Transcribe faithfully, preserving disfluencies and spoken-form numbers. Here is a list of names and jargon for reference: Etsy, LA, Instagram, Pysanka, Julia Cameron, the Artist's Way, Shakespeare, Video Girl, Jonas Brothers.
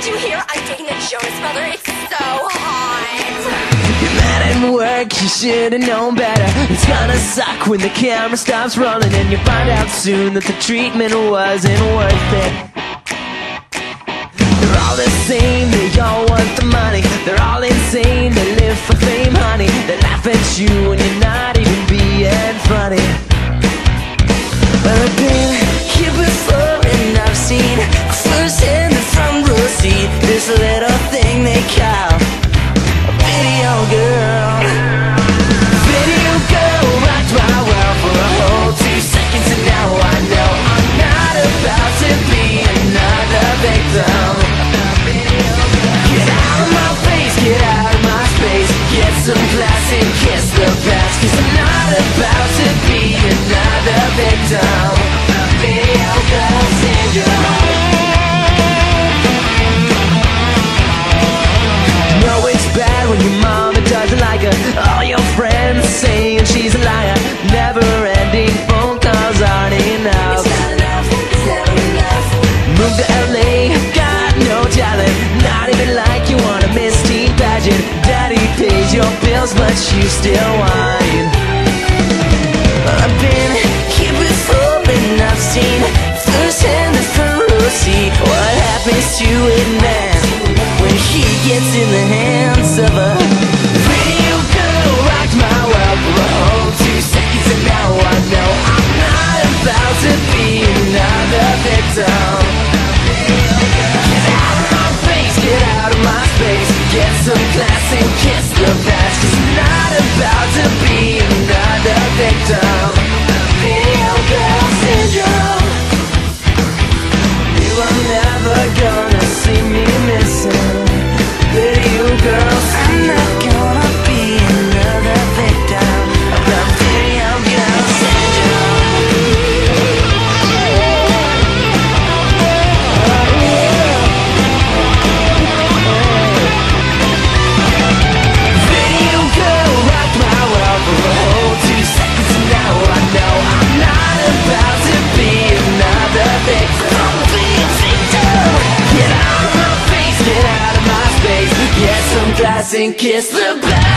Did you hear? I'm taking a Jonas brother. It's so hot. You let it work, you should've known better. It's gonna suck when the camera stops rolling and you find out soon that the treatment wasn't worth it. They're all the same, they all want the money. They're all insane, they live for fame, honey. They laugh at you and you're not even being funny. But I've been here before and I've seen clues in the front row seat. This little thing they call a video girl. Video girl rocked my world for a whole two seconds, and now I know I'm not about to be another victim. Get out of my face, get out of my space, get some class and kiss the past, 'cause I'm not about to be another victim. All your friends saying she's a liar. Never ending phone calls aren't enough. It's not enough, it's never enough. Move to L A, got no talent. Not even like you want a Miss Teen pageant. Daddy pays your bills but you still whine. I've been here before and I've seen first hand the front row seat. What happens to a man when he gets in the hands of a and kiss the back.